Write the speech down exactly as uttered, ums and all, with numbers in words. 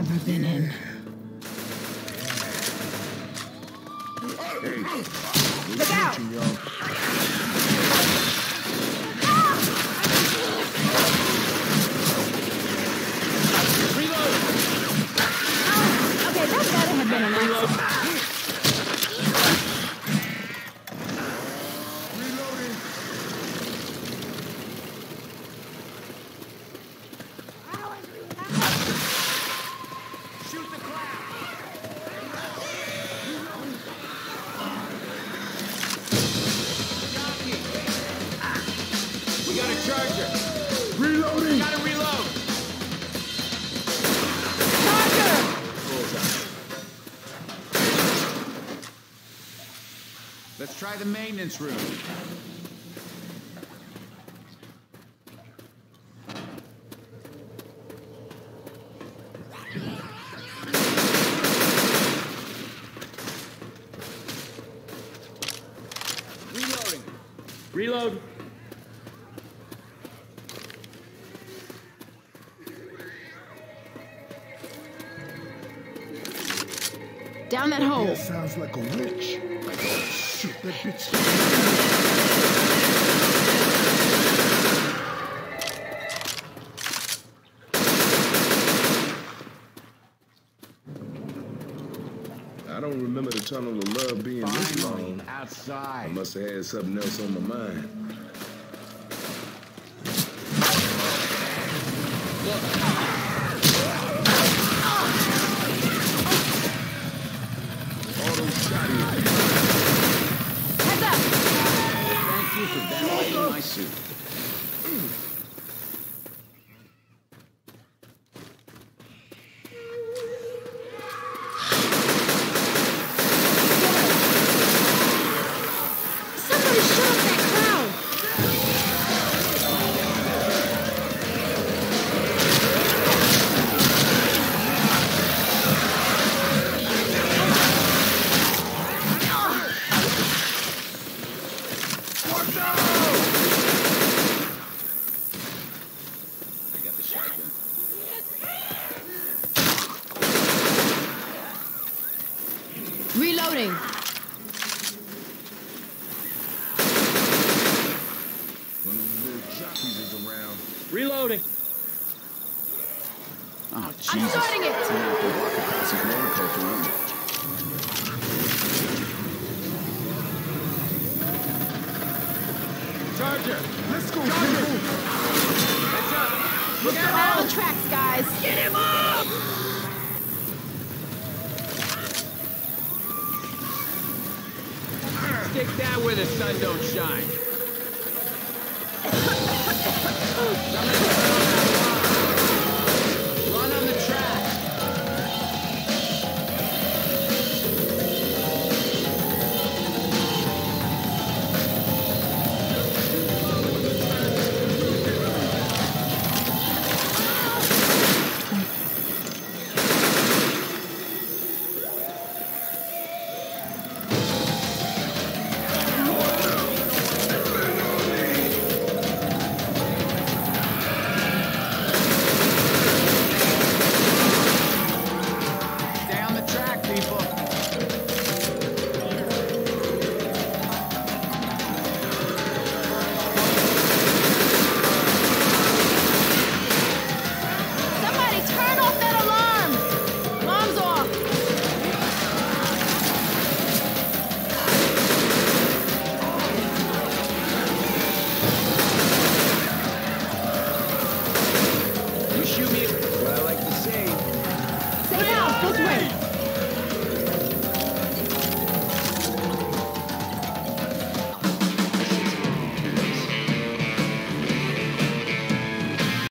ever been in. Look out! Reload! Oh, okay, that gotta have been an accident. Let's try the maintenance room. Reloading. Reload. Down that hole. That sounds like a witch. Shoot that bitch. I don't remember the tunnel of love being Finally, this long. Outside. I must have had something else on my mind. Reloading. One of the little jockeys is around. Reloading. Oh, Jesus. I'm starting it. I'm gonna have to walk across his roller coaster, aren't I? Charger. Let's go. Charger. Heads up. Look out on the tracks, guys. Get him up. Stick that where the sun don't shine. Run on the track. Shoot me.